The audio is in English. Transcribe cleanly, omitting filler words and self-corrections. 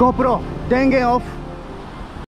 GoPro, 10K off.